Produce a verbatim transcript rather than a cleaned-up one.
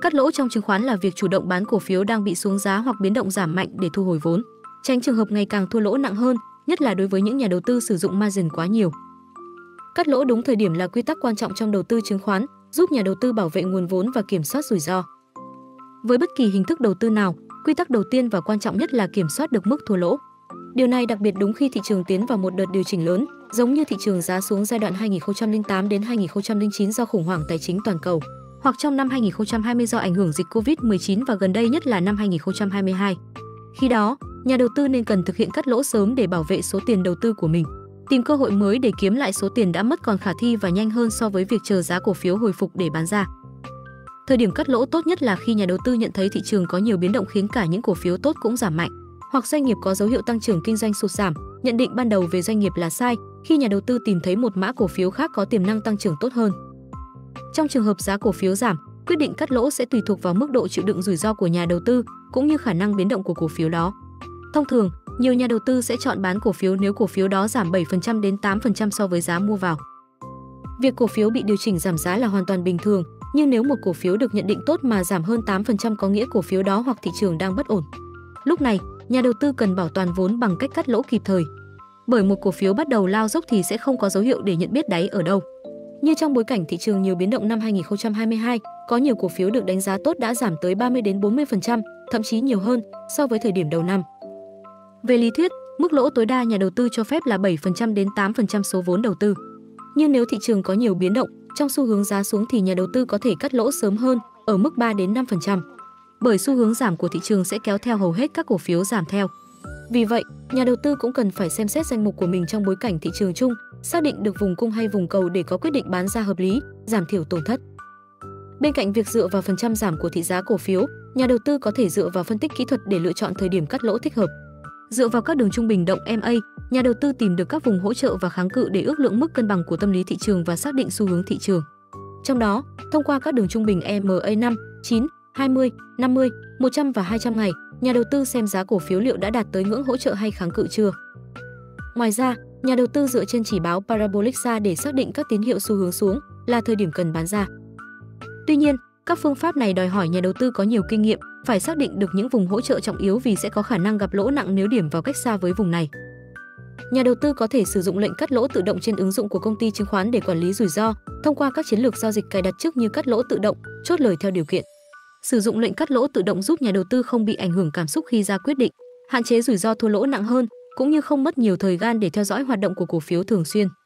Cắt lỗ trong chứng khoán là việc chủ động bán cổ phiếu đang bị xuống giá hoặc biến động giảm mạnh để thu hồi vốn, tránh trường hợp ngày càng thua lỗ nặng hơn, nhất là đối với những nhà đầu tư sử dụng margin quá nhiều. Cắt lỗ đúng thời điểm là quy tắc quan trọng trong đầu tư chứng khoán, giúp nhà đầu tư bảo vệ nguồn vốn và kiểm soát rủi ro. Với bất kỳ hình thức đầu tư nào, quy tắc đầu tiên và quan trọng nhất là kiểm soát được mức thua lỗ. Điều này đặc biệt đúng khi thị trường tiến vào một đợt điều chỉnh lớn, giống như thị trường giá xuống giai đoạn hai nghìn không trăm lẻ tám đến hai nghìn không trăm lẻ chín do khủng hoảng tài chính toàn cầu, hoặc trong năm hai nghìn không trăm hai mươi do ảnh hưởng dịch Covid mười chín và gần đây nhất là năm hai nghìn không trăm hai mươi hai. Khi đó, nhà đầu tư nên cần thực hiện cắt lỗ sớm để bảo vệ số tiền đầu tư của mình, tìm cơ hội mới để kiếm lại số tiền đã mất còn khả thi và nhanh hơn so với việc chờ giá cổ phiếu hồi phục để bán ra. Thời điểm cắt lỗ tốt nhất là khi nhà đầu tư nhận thấy thị trường có nhiều biến động khiến cả những cổ phiếu tốt cũng giảm mạnh, hoặc doanh nghiệp có dấu hiệu tăng trưởng kinh doanh sụt giảm. Nhận định ban đầu về doanh nghiệp là sai khi nhà đầu tư tìm thấy một mã cổ phiếu khác có tiềm năng tăng trưởng tốt hơn. Trong trường hợp giá cổ phiếu giảm, quyết định cắt lỗ sẽ tùy thuộc vào mức độ chịu đựng rủi ro của nhà đầu tư cũng như khả năng biến động của cổ phiếu đó. Thông thường, nhiều nhà đầu tư sẽ chọn bán cổ phiếu nếu cổ phiếu đó giảm bảy phần trăm đến tám phần trăm so với giá mua vào. Việc cổ phiếu bị điều chỉnh giảm giá là hoàn toàn bình thường, nhưng nếu một cổ phiếu được nhận định tốt mà giảm hơn tám phần trăm có nghĩa cổ phiếu đó hoặc thị trường đang bất ổn. Lúc này, nhà đầu tư cần bảo toàn vốn bằng cách cắt lỗ kịp thời. Bởi một cổ phiếu bắt đầu lao dốc thì sẽ không có dấu hiệu để nhận biết đáy ở đâu. Như trong bối cảnh thị trường nhiều biến động năm hai nghìn không trăm hai mươi hai, có nhiều cổ phiếu được đánh giá tốt đã giảm tới ba mươi đến bốn mươi phần trăm, thậm chí nhiều hơn so với thời điểm đầu năm. Về lý thuyết, mức lỗ tối đa nhà đầu tư cho phép là bảy phần trăm đến tám phần trăm số vốn đầu tư. Nhưng nếu thị trường có nhiều biến động, trong xu hướng giá xuống thì nhà đầu tư có thể cắt lỗ sớm hơn ở mức ba đến năm phần trăm. Bởi xu hướng giảm của thị trường sẽ kéo theo hầu hết các cổ phiếu giảm theo. Vì vậy, nhà đầu tư cũng cần phải xem xét danh mục của mình trong bối cảnh thị trường chung, xác định được vùng cung hay vùng cầu để có quyết định bán ra hợp lý, giảm thiểu tổn thất. Bên cạnh việc dựa vào phần trăm giảm của thị giá cổ phiếu, nhà đầu tư có thể dựa vào phân tích kỹ thuật để lựa chọn thời điểm cắt lỗ thích hợp. Dựa vào các đường trung bình động em a, nhà đầu tư tìm được các vùng hỗ trợ và kháng cự để ước lượng mức cân bằng của tâm lý thị trường và xác định xu hướng thị trường. Trong đó, thông qua các đường trung bình em a năm, chín, hai mươi, năm mươi, một trăm và hai trăm ngày, nhà đầu tư xem giá cổ phiếu liệu đã đạt tới ngưỡng hỗ trợ hay kháng cự chưa. Ngoài ra, nhà đầu tư dựa trên chỉ báo Parabolic ra để xác định các tín hiệu xu hướng xuống là thời điểm cần bán ra. Tuy nhiên, các phương pháp này đòi hỏi nhà đầu tư có nhiều kinh nghiệm, phải xác định được những vùng hỗ trợ trọng yếu vì sẽ có khả năng gặp lỗ nặng nếu điểm vào cách xa với vùng này. Nhà đầu tư có thể sử dụng lệnh cắt lỗ tự động trên ứng dụng của công ty chứng khoán để quản lý rủi ro, thông qua các chiến lược giao dịch cài đặt trước như cắt lỗ tự động, chốt lời theo điều kiện. Sử dụng lệnh cắt lỗ tự động giúp nhà đầu tư không bị ảnh hưởng cảm xúc khi ra quyết định, hạn chế rủi ro thua lỗ nặng hơn, cũng như không mất nhiều thời gian để theo dõi hoạt động của cổ phiếu thường xuyên.